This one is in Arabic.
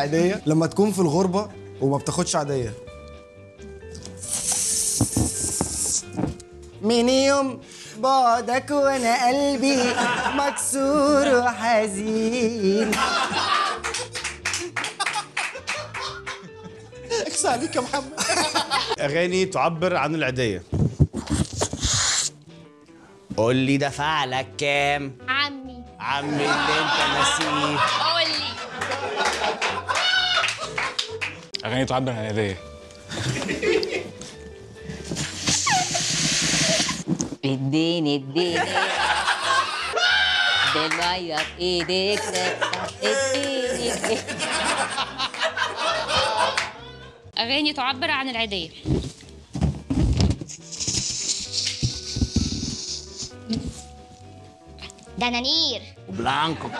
عادية لما تكون في الغربة وما بتاخدش عادية. من يوم بعدك وانا قلبي مكسور وحزين. اكس عليك يا محمد. اغاني تعبر عن العادية. قول لي دفع لك كام؟ عمي اللي انت ناسيه. قول لي. اغاني تعبر عن العادية. اديني بالميه في ايديك اديني. اغاني تعبر عن العاديه. دنانير وبلانكو.